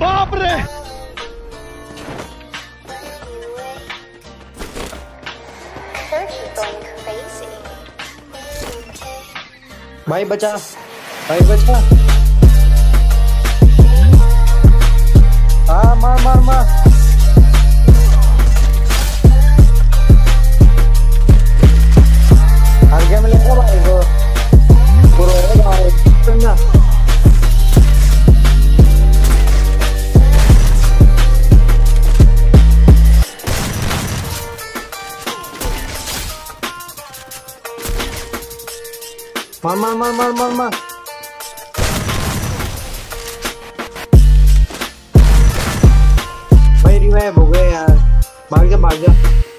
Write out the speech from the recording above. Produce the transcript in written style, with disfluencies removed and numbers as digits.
बाप रे। भाई बचा, भाई बचा। हाँ मार मार मार। Mar, mar, mar, mar, mar, mar. भाई रिवाइव हो गए यार, भाग जा